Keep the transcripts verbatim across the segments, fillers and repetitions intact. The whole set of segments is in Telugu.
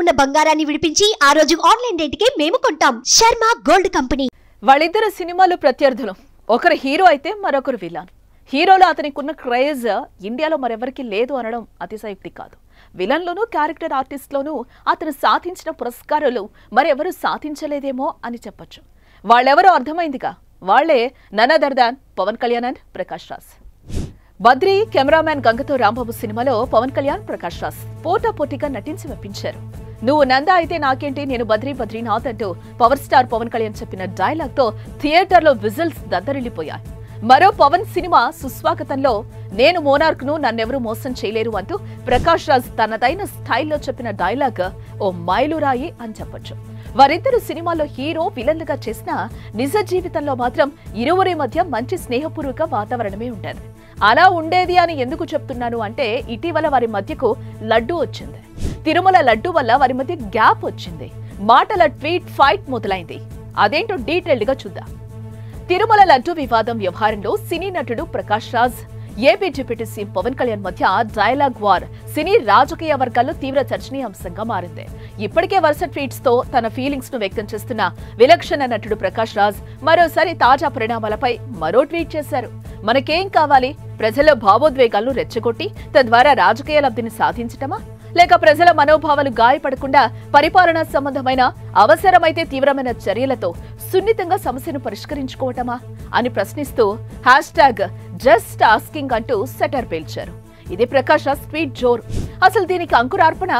ఉన్న బంగారాన్ని విడిపించి ఆ రోజు ఆన్లైన్ రేటుకే మేము కొంటాం. Sharma gold company. వాళ్ళిద్దరు సినిమాలో ప్రత్యర్థులు, ఒకరు హీరో అయితే మరొకరు విలన్. హీరోలో అతనికి ఉన్న క్రేజ్ ఇండియాలో మరెవరికి లేదు అనడం అతిశయోక్తి కాదు. విలన్లోనూ క్యారెక్టర్ ఆర్టిస్ట్లోనూ అతను సాధించిన పురస్కారాలు మరెవరూ సాధించలేదేమో అని చెప్పచ్చు. వాళ్ళెవరో అర్థమైందిగా, వాళ్లే ననా దర్దాన్, పవన్ కళ్యాణ్ అండ్ ప్రకాష్ రాజ్. బద్రి, కెమెరామ్యాన్ గంగతో రాంబాబు సినిమాలో పవన్ కళ్యాణ్, ప్రకాష్ రాజ్ పోటా పోటీగా నటించి మెప్పించారు. నువ్వు నంద అయితే నాకేంటి, నేను బద్రీ బద్రీనాథ్ అంటూ పవర్ స్టార్ పవన్ కళ్యాణ్ చెప్పిన డైలాగ్ తో థియేటర్లో విజిల్స్ దద్దరిల్లిపోయాయి. మరో పవన్ సినిమా సుస్వాగతంలో నేను మోనార్క్ ను, నన్నెవరూ మోసం చేయలేరు అంటూ ప్రకాష్ రాజ్ తనదైన స్టైల్లో చెప్పిన డైలాగ్ ఓ మైలురాయి అని చెప్పొచ్చు. వారిద్దరు సినిమాలో హీరో విలన్లుగా చేసిన నిజ జీవితంలో మాత్రం ఇరువురి మధ్య మంచి స్నేహపూర్వక వాతావరణమే ఉండేది. అలా ఉండేది అని ఎందుకు చెప్తున్నాను అంటే, ఇటీవల వారి మధ్యకు లడ్డూ వచ్చింది. తిరుమల లడ్డూ వల్ల వారి మధ్య గ్యాప్ వచ్చింది. మాటల ట్వీట్ ఫైట్ మొదలైంది. అదేంటో డీటెయిల్డ్ గా చూద్దాం. తిరుమల లడ్డూ వివాదం వ్యవహారంలో సినీ నటుడు Prakash Raj, AP deputy CM Pawan Kalyan మధ్య డైలాగ్ వార్ సినీ రాజకీయ వర్గాల్లో తీవ్ర చర్చనీయాంశంగా మారింది. ఇప్పటికే వరుస ట్వీట్స్ తో తన ఫీలింగ్స్ ను వ్యక్తం చేస్తున్న విలక్షణ నటుడు ప్రకాష్ రాజ్ మరోసారి తాజా పరిణామాలపై మరో ట్వీట్ చేశారు. మనకేం కావాలి, ప్రజల భావోద్వేగాలను రెచ్చగొట్టి తద్వారా రాజకీయ లబ్ధిని సాధించటమా, లేక ప్రజల మనోభావాలు గాయపడకుండా పరిపాలనా సంబంధమైన అవసరమైతే తీవ్రమైన చర్యలతో సున్నితంగా సమస్యను పరిష్కరించుకోవటమా అని ప్రశ్నిస్తూ హ్యాష్ ట్యాగ్ జస్ట్ ఆస్కింగ్ అంటూ సెటర్ పేల్చారు. ఇది ప్రకాష్ రాజ్ ట్వీట్ జోర్. అసలు దీనికి అంకురార్పణ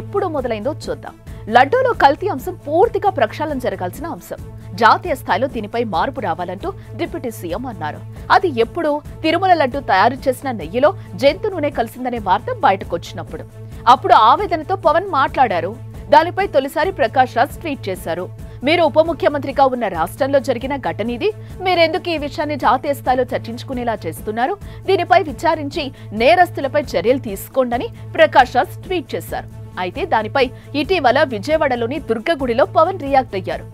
ఎప్పుడు మొదలైందో చూద్దాం. లడ్డూలో కల్తీ అంశం పూర్తిగా ప్రక్షాళన జరగాల్సిన అంశం. జాతీయ స్థాయిలో దీనిపై మార్పు రావాలంటూ డిప్యూటీ సీఎం అన్నారు. అది ఎప్పుడు, తిరుమల లడ్డూ తయారు చేసిన నెయ్యిలో జంతు నూనె కలిసిందనే వార్త బయటకొచ్చినప్పుడు. అప్పుడు ఆవేదనతో పవన్ మాట్లాడారు. దానిపై తొలిసారి ప్రకాష్ రాజ్ ట్వీట్ చేశారు. మీరు ఉప ముఖ్యమంత్రిగా ఉన్న రాష్ట్రంలో జరిగిన ఘటన ఇది. మీరెందుకు ఈ విషయాన్ని జాతీయ స్థాయిలో చర్చించుకునేలా చేస్తున్నారు? దీనిపై విచారించి నేరస్తులపై చర్యలు తీసుకోండి ప్రకాష్ రాజ్ ట్వీట్ చేశారు. అయితే దానిపై ఇటీవల విజయవాడలోని దుర్గగుడిలో పవన్ రియాక్ట్ అయ్యారు.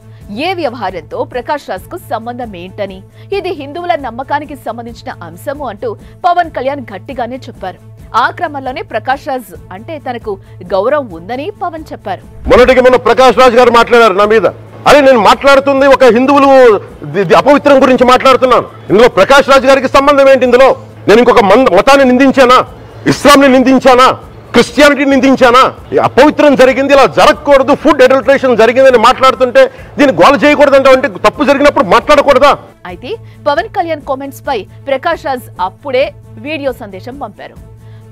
ఏ వ్యవహారంతో ప్రకాష్ రాజ్ కు సంబంధం ఏంటని, ఇది హిందువుల నమ్మకానికి సంబంధించిన అంశము అంటూ పవన్ కళ్యాణ్ గట్టిగానే చెప్పారు. ఆ క్రమంలోనే ప్రకాష్ రాజ్ అంటే తనకు గౌరవం ఉందని పవన్ చెప్పారు. మొన్నటికి మొన్న ప్రకాష్ రాజ్ గారు మాట్లాడారు నా మీద. అరే, నేను మాట్లాడుతుంది ఒక హిందువులు అపవిత్రం గురించి మాట్లాడుతున్నాను. ఇందులో ప్రకాష్ రాజ్ గారికి సంబంధం ఏంటి? ఇందులో నేను ఇంకొక మతాన్ని నిందించానా? ఇస్లాం ని నిందించానా? క్రిస్టియానిటీ నిందించానా? అపవిత్రం జరిగింది, ఇలా జరగకూడదు, ఫుడ్ అడల్టరేషన్ జరిగిందని మాట్లాడుతుంటే దీన్ని గోల చేయకూడదంటే తప్పు జరిగినప్పుడు మాట్లాడకూడదా? అయితే పవన్ కళ్యాణ్ కామెంట్స్ పై ప్రకాష్ రాజ్ అప్పుడే వీడియో సందేశం పంపారు.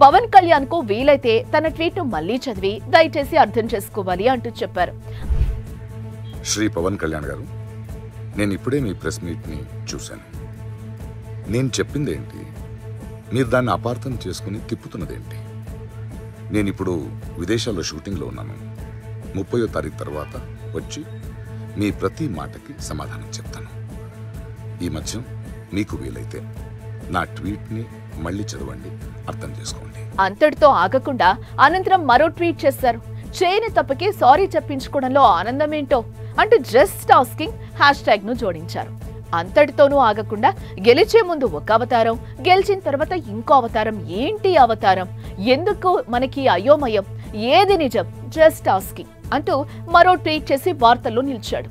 పవన్ కళ్యాణ్ కు వీలైతే తన ట్వీట్ ను మళ్లీ చదివి దయచేసి అర్థం చేసుకోవాలి అంటూ చెప్పారు. శ్రీ పవన్ కళ్యాణ్ గారు, నేను ఇప్పుడే మీ ప్రెస్ మీట్ ని చూశాను. నేను చెప్పింది ఏంటి, మీరు దాన్ని అపార్థం చేసుకుని తిప్పుతున్నదేంటి? నేను ఇప్పుడు విదేశాల్లో షూటింగ్లో ఉన్నాను. ముప్పయో తారీఖు తర్వాత వచ్చి మీ ప్రతి మాటకి సమాధానం చెప్తాను. ఈ మధ్య మీకు వీలైతే నా ట్వీట్ని మళ్ళీ చదవండి, అర్థం చేసుకోండి. అంతటితో ఆగకుండా అనంతరం మరో ట్వీట్ చేశారు. చేయని తప్పకి సారీ చెప్పించుకోవడంలో ఆనందం ఏంటో అంటూ జస్ట్ ఆస్కింగ్ హ్యాష్ ట్యాగ్ ను జోడించారు. అంతటితోనూ ఆగకుండా గెలిచే ముందు ఒక అవతారం, గెలిచిన తర్వాత ఇంకో అవతారం, ఏంటి అవతారం, ఎందుకు మనకి అయోమయం, ఏది నిజం, జస్ట్ ఆస్కింగ్ అంటూ మరో ట్వీట్ చేసి వార్తల్లో నిలిచాడు.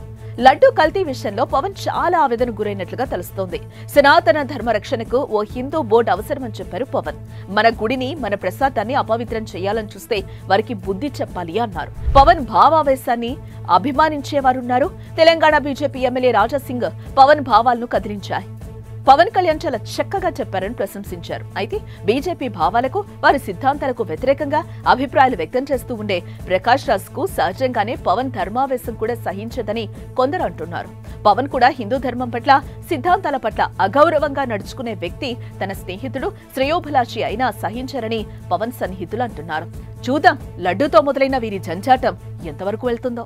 లడ్డూ కల్తీ విషయంలో పవన్ చాలా ఆవేదన గురైనట్లుగా తెలుస్తోంది. సనాతన ధర్మ రక్షణకు ఓ హిందూ బోర్డు అవసరమని చెప్పారు పవన్. మన గుడిని, మన ప్రసాదాన్ని అపవిత్రం చేయాలని చూస్తే వారికి బుద్ధి చెప్పాలి అన్నారు. పవన్ భావావేశాన్ని అభిమానించేవారున్నారు. తెలంగాణ బీజేపీ ఎమ్మెల్యే రాజాసింగ్ పవన్ భావాలను కదిలించాయి. పవన్ కళ్యాణ్ చాలా చక్కగా చెప్పారని ప్రశంసించారు. అయితే బీజేపీ భావాలకు, వారి సిద్ధాంతాలకు వ్యతిరేకంగా అభిప్రాయాలు వ్యక్తం చేస్తూ ఉండే ప్రకాష్ రాజ్ కు సహజంగానే పవన్ ధర్మావేశం కూడా సహించదని కొందరు అంటున్నారు. పవన్ కూడా హిందూ ధర్మం పట్ల, సిద్ధాంతాల పట్ల అగౌరవంగా నడుచుకునే వ్యక్తి, తన స్నేహితుడు, శ్రేయోభిలాషి అయినా సహించరని పవన్ సన్నిహితులు అంటున్నారు. చూద్దాం లడ్డూతో మొదలైన వీరి జంజాటం ఎంతవరకు వెళ్తుందో.